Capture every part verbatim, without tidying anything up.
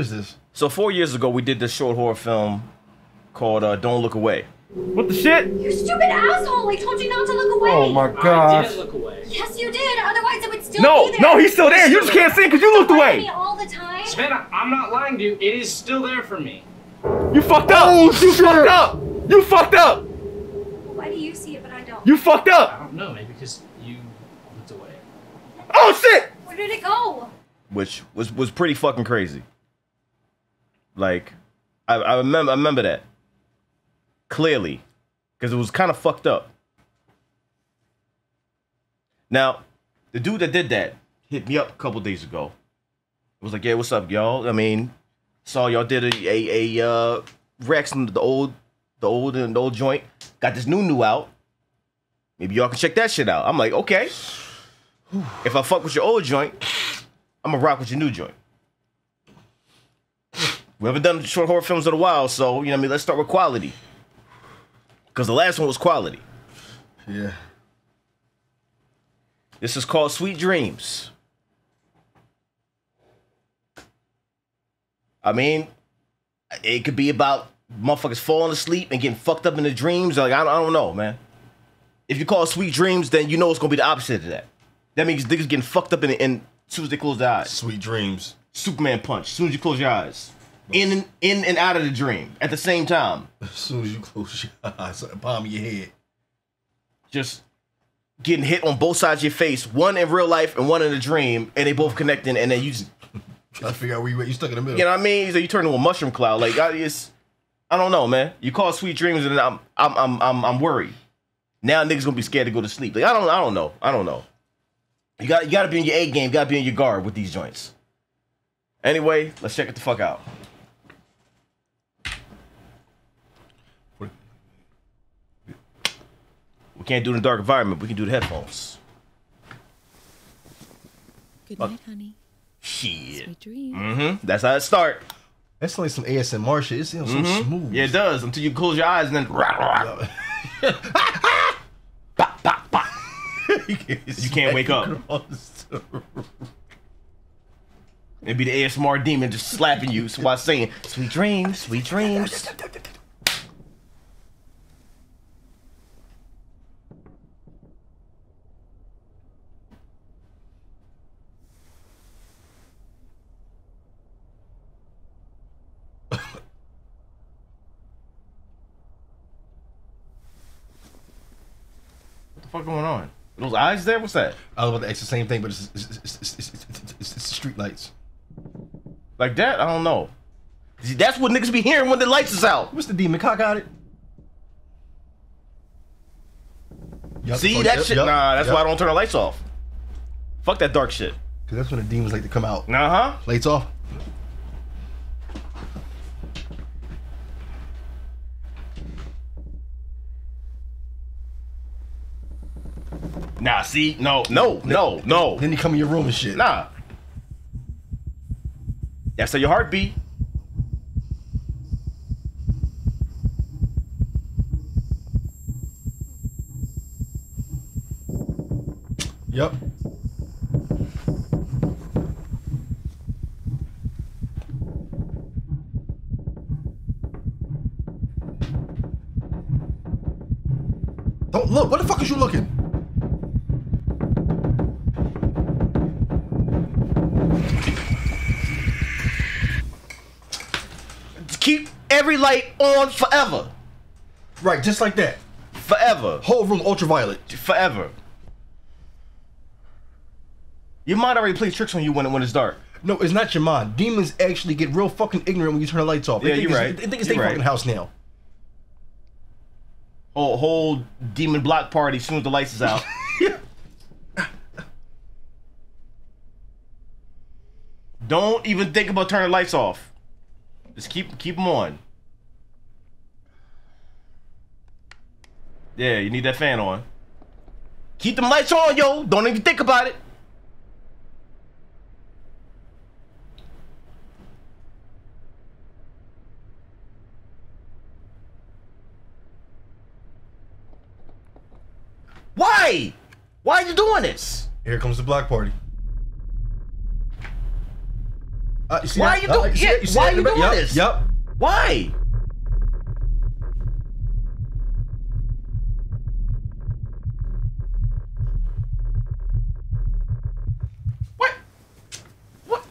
is this? So four years ago, we did this short horror film called uh, Don't Look Away. What the shit? You stupid asshole! I told you not to look away! Oh my god. I didn't look away. Yes, you did! Otherwise, it would still no, be there! No, no, he's still there! You just can't see because you looked away! All the time. Savannah, I'm not lying to you. It is still there for me. You fucked up! Oh, you shit. fucked up! You fucked up! Why do you see it, but I don't? You fucked up! I don't know, maybe because you looked away. Oh shit! Where did it go? Which was, was pretty fucking crazy. Like, I, I remember I remember that. Clearly, because it was kind of fucked up. Now, the dude that did that hit me up a couple days ago. It was like, yeah, what's up, y'all? I mean, saw y'all did a a, a uh, Rex and the old, the old and the old joint. Got this new new out. Maybe y'all can check that shit out. I'm like, okay. If I fuck with your old joint, I'm gonna rock with your new joint. We haven't done short horror films in a while, so you know what I mean. Let's start with quality. Because the last one was quality. Yeah. This is called Sweet Dreams. I mean, it could be about motherfuckers falling asleep and getting fucked up in the dreams. Like, I don't, I don't know, man. If you call it Sweet Dreams, then you know it's going to be the opposite of that. That means niggas getting fucked up in the end as soon as they close their eyes. Sweet Dreams. Superman Punch. As soon as you close your eyes. In and, in and out of the dream at the same time. As soon as you close your eyes, palm of your head. Just getting hit on both sides of your face, one in real life and one in a dream, and they both connecting, and then you just... Trying to figure out where you, you stuck in the middle. You know what I mean? So you turn into a mushroom cloud. Like, I, it's, I don't know, man. You call it Sweet Dreams, and I'm, I'm, I'm, I'm, I'm worried. Now niggas gonna be scared to go to sleep. Like, I don't, I don't know. I don't know. You got, you gotta be in your A game. You gotta be in your guard with these joints. Anyway, let's check it the fuck out. We can't do it in a dark environment. We can do the headphones. Good night, uh, honey. Shit. Sweet dreams. Mm-hmm. That's how it start. That's like some A S M R shit. It sounds mm-hmm. so smooth. Yeah, it does. Until you close your eyes and then. Rah, rah. Bop, bop, bop. You can't, you can't wake up. It'd be the A S M R demon just slapping you while saying "Sweet dreams, sweet dreams." What's going on? Are those eyes there? What's that? I was about to ask the same thing, but it's, it's, it's, it's, it's, it's, it's the street lights. Like that? I don't know. See, that's what niggas be hearing when the lights is out. What's the demon cock on it? Yep. See oh, that yep, shit? Yep, nah, that's yep. why I don't turn the lights off. Fuck that dark shit. Cause that's when the demons like to come out. Uh huh. Lights off. Nah, see? No, no, no, no. Then you come in your room and shit. Nah. That's how your heart beat. Yep. Don't look. What the fuck is you looking? Keep every light on forever. Right, just like that. Forever. Whole room ultraviolet. Forever. Your mind already plays tricks on you when, it, when it's dark. No, it's not your mind. Demons actually get real fucking ignorant when you turn the lights off. They yeah, think you're right. They think it's their right. fucking house now. Oh, whole demon block party as soon as the lights is out. Don't even think about turning the lights off. Just keep keep them on. Yeah, you need that fan on. Keep them lights on, yo. Don't even think about it. Why? Why are you doing this? Here comes the block party. Uh, why are you doing this? Why are you doing this? Yep. Why? What? What?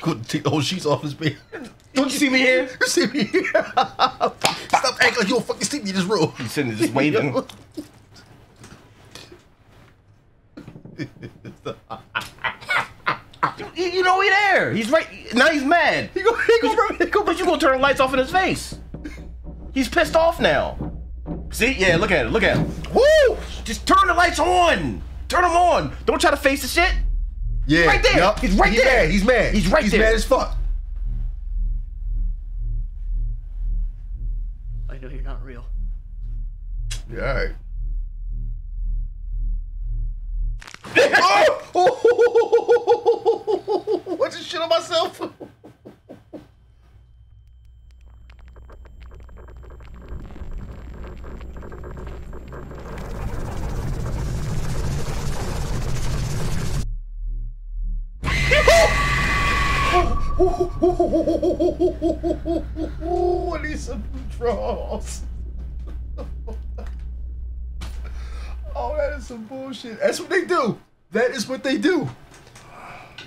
Couldn't take the whole sheets off his bed. Don't you see me here? You see me here? Stop acting like you don't fucking see me in this room. He's sitting there just waving. you, you know he there. He's right. Now he's mad. He go, he go, he go, but you gonna turn the lights off in his face. He's pissed off now. See? Yeah, look at it. Look at it. Woo! Just turn the lights on. Turn them on. Don't try to face the shit. Yeah. He's right there. Yep. He's right he's there. Mad. He's mad. He's right he's there. He's mad as fuck. I know you're not real. Yeah. All right. Oh! What the shit on myself? I need some draws. Oh, that is some bullshit. That's what they do. That is what they do.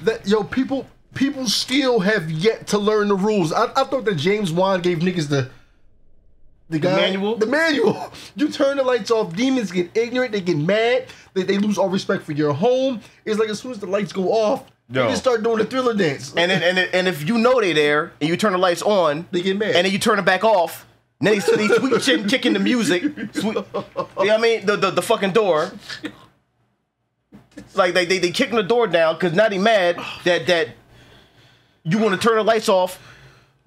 That yo, people, people still have yet to learn the rules. I, I thought that James Wan gave niggas the the, the guy, manual. The manual. You turn the lights off, demons get ignorant. They get mad. They they lose all respect for your home. It's like as soon as the lights go off, no. They just start doing the Thriller dance. And then, and then, and if you know they there and you turn the lights on, they get mad. And then you turn it back off. And then they, they sweet chin kicking the music. Sweet, you know what I mean? The the the fucking door. Like they, they they kicking the door down because now they mad that that you want to turn the lights off,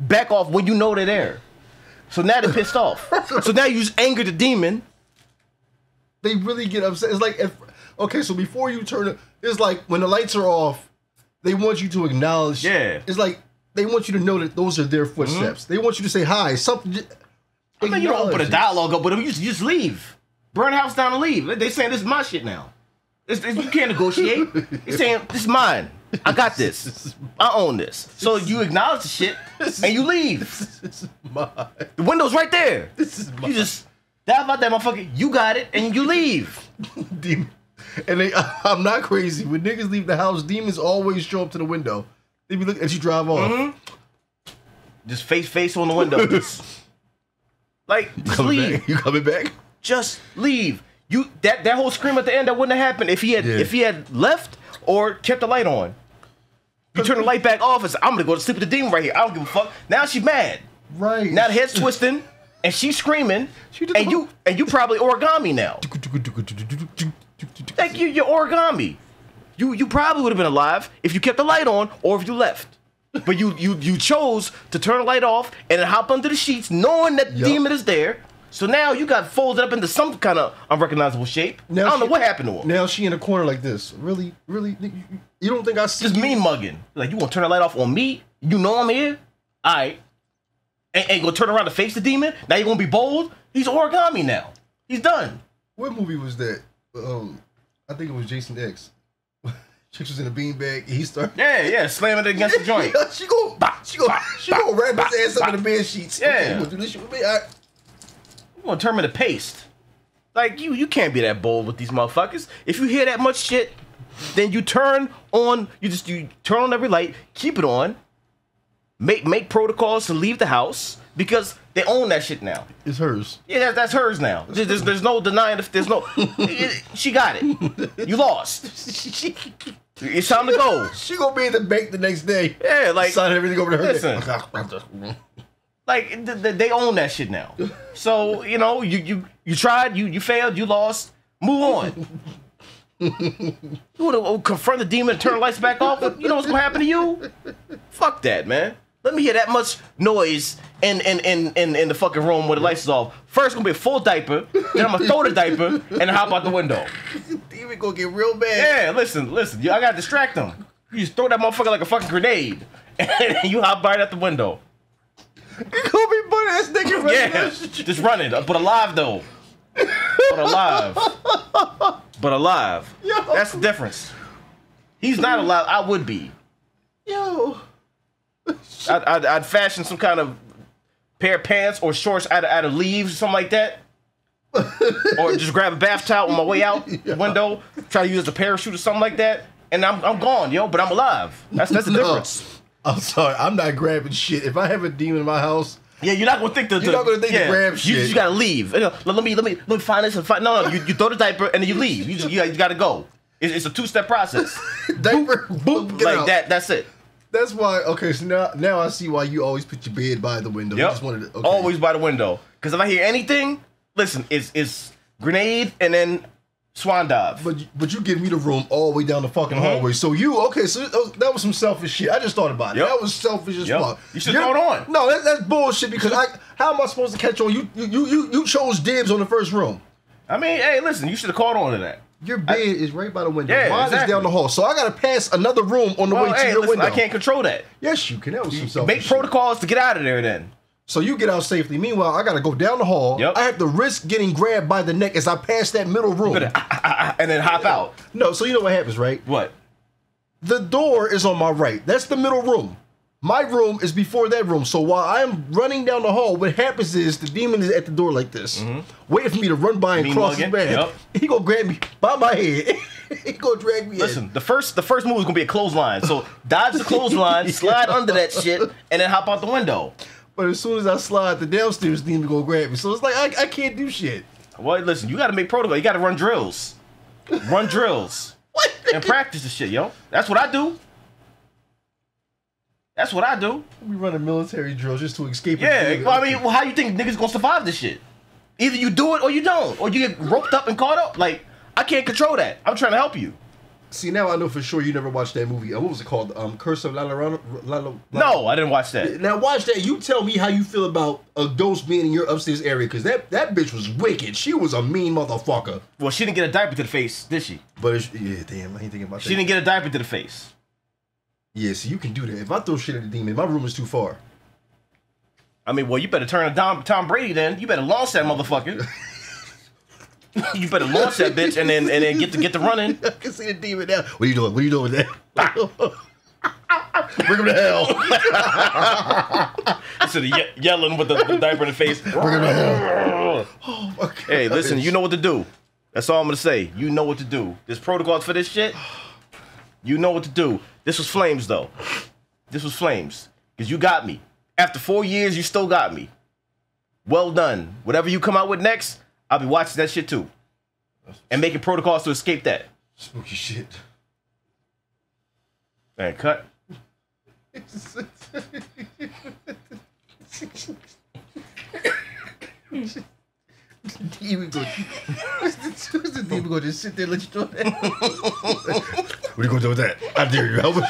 back off when you know they're there. So now they're pissed off. So now you just anger the demon. They really get upset. It's like if okay, so before you turn it, it's like when the lights are off, they want you to acknowledge. Yeah. It's like they want you to know that those are their footsteps. Mm-hmm. They want you to say hi. Something. I mean, you don't open a dialogue up, but you just leave. Burn the house down and leave. They saying this is my shit now. It's, it's, you can't negotiate. You're saying, this is mine. I got this. I own this. So you acknowledge the shit and you leave. This is mine. The window's right there. This is mine. You just, that about that motherfucker, you got it and you leave. Demon. And they, I'm not crazy. When niggas leave the house, demons always show up to the window. They be looking at you drive off. Mm-hmm. Just face, face on the window. Just, like, you just leave. Back? You coming back? Just leave. You that that whole scream at the end that wouldn't have happened if he had yeah. if he had left or kept the light on. You turn the light back off and say, I'm gonna go to sleep with the demon right here. I don't give a fuck. Now she's mad. Right. Now the head's twisting and she's screaming. She and you and you probably origami now. Thank you, you're origami. You you probably would have been alive if you kept the light on or if you left. But you you you chose to turn the light off and then hop under the sheets knowing that the yep. demon is there. So now you got folded up into some kind of unrecognizable shape. Now I don't she, know what happened to her. Now she in a corner like this. Really, really? You don't think I see Just you? Me mugging. Like, you want to turn the light off on me? You know I'm here? All right. Ain't, ain't going to turn around to face the demon? Now you're going to be bold? He's origami now. He's done. What movie was that? Um, I think it was Jason X. Chicks was in a beanbag. He started. Yeah, yeah, slamming it against the joint. Yeah, she go, she go, she go wrap his ass up in the bed sheets. Yeah. Okay, you going to do this shit with me? All right. I'm gonna turn me to paste. Like, you you can't be that bold with these motherfuckers. If you hear that much shit, then you turn on you just you turn on every light, keep it on, make make protocols to leave the house because they own that shit now. It's hers. Yeah, that, that's hers now. There's, there's, there's no denying if there's no it, it, she got it. You lost. It's time to go. She gonna be in the bank the next day. Yeah, like sign everything over to her. Listen. Like, th th they own that shit now. So, you know, you you, you tried, you, you failed, you lost. Move on. You want to confront the demon and turn the lights back off? You know what's going to happen to you? Fuck that, man. Let me hear that much noise in, in, in, in, in the fucking room where the lights is off. First, going to be a full diaper. Then I'm going to throw the diaper and hop out the window. Demon going to get real bad. Yeah, listen, listen. I got to distract them. You just throw that motherfucker like a fucking grenade. And you hop right out the window. You gonna be butt ass nigga running. Yeah, just running, but alive though. but alive. But alive. Yo. That's the difference. He's not alive. I would be. Yo. I'd, I'd, I'd fashion some kind of pair of pants or shorts out of, out of leaves or something like that. Or just grab a bath towel on my way out the window, try to use a parachute or something like that, and I'm, I'm gone, yo, but I'm alive. That's, that's the no. difference. I'm sorry. I'm not grabbing shit. If I have a demon in my house... Yeah, you're not going to think to... You're not going to think yeah, to grab shit. You, you got to leave. Let me, let me, let me find this and find... No, no, you, you throw the diaper and then you leave. You, you, you got to go. It's, it's a two-step process. Diaper, boop, boop like out. that. That's it. That's why, okay, so now, now I see why you always put your bed by the window. Yep. You just wanted to, okay. Always by the window. Because if I hear anything, listen, it's, it's grenade and then swan dive. But, but you give me the room all the way down the fucking mm-hmm. hallway. So you, okay, so that was some selfish shit. I just thought about it. Yep. That was selfish as yep. fuck. You should throw it on. No, that, that's bullshit because I, how am I supposed to catch on? You, you, you, you chose dibs on the first room. I mean, hey, listen, you should have caught on to that. Your bed I, is right by the window. Yeah, mine exactly. is down the hall. So I got to pass another room on the well, way hey, to your listen, window. I can't control that. Yes, you can. That was some selfish Make shit. protocols to get out of there then. So you get out safely. Meanwhile, I got to go down the hall. Yep. I have to risk getting grabbed by the neck as I pass that middle room. Gonna, ah, ah, ah, and then hop yeah. out. No, so you know what happens, right? What? The door is on my right. That's the middle room. My room is before that room. So while I'm running down the hall, what happens is the demon is at the door like this. Mm-hmm. Waiting for me to run by and mean cross his back. Yep. He gonna grab me by my head. He gonna drag me Listen, in. the first the first move is gonna be a clothesline. So dodge the clothesline, slide under that shit, and then hop out the window. But as soon as I slide, the downstairs demon gonna grab me. So it's like, I, I can't do shit. Well, listen, you gotta make protocol. You gotta run drills. Run drills. What? And practice the shit, yo. That's what I do. That's what I do. We run a military drill just to escape. Yeah, well, I mean, well, how you think niggas gonna survive this shit? Either you do it or you don't, or you get roped up and caught up. Like, I can't control that. I'm trying to help you. See, now I know for sure you never watched that movie. Uh, what was it called? Um, Curse of Lalo. Lalo. No, I didn't watch that. Now watch that. You tell me how you feel about a ghost being in your upstairs area, because that that bitch was wicked. She was a mean motherfucker. Well, she didn't get a diaper to the face, did she? But it's, yeah, damn, I ain't thinking about that. She didn't get a diaper to the face. Yeah, so you can do that. If I throw shit at the demon, my room is too far. I mean, well, you better turn a Dom, Tom Brady then. You better launch that motherfucker. You better launch that bitch and then and then get to get to running. I can see the demon now. What are you doing? What are you doing with that? Bring him to hell. Instead of ye yelling with the, the diaper in the face. Bring him to hell. Oh my God. Hey, listen, you know what to do. That's all I'm gonna say. You know what to do. There's protocols for this shit. You know what to do. This was flames, though. This was flames. Because you got me. After four years, you still got me. Well done. Whatever you come out with next, I'll be watching that shit, too. And making protocols to escape that. Spooky shit. And cut. Demon gonna, the demon gonna just sit there and let you do that. What are you gonna do with that? I dare you. I wish,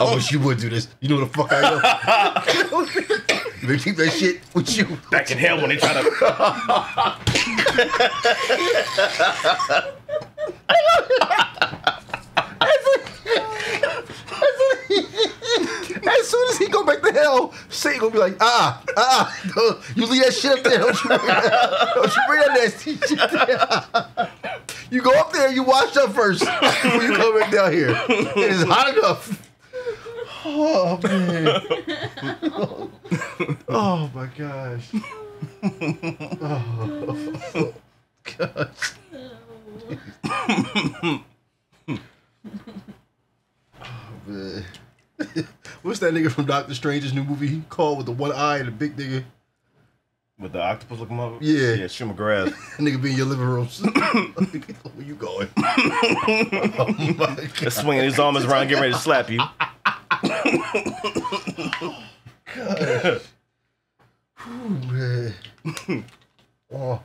I wish you would do this. You know what the fuck I am. They keep that shit with you. Back in hell when they try to. As soon as he go back to hell, Satan gonna be like, ah, ah, no, you leave that shit up there. Don't you bring that, don't you bring that nasty shit there. You go up there, you wash up first before you come back down here. It is hot enough. Oh, man. Oh, my gosh. Oh, gosh. Oh, man. What's that nigga from Doctor Strange's new movie? He called with the one eye and the big nigga. With the octopus looking mother? Yeah. Yeah, Shimmer Grass. That nigga be in your living room. Where you going? Oh my God. He's swinging his arms around getting ready to slap you. Oh, gosh. Whew, man. Oh.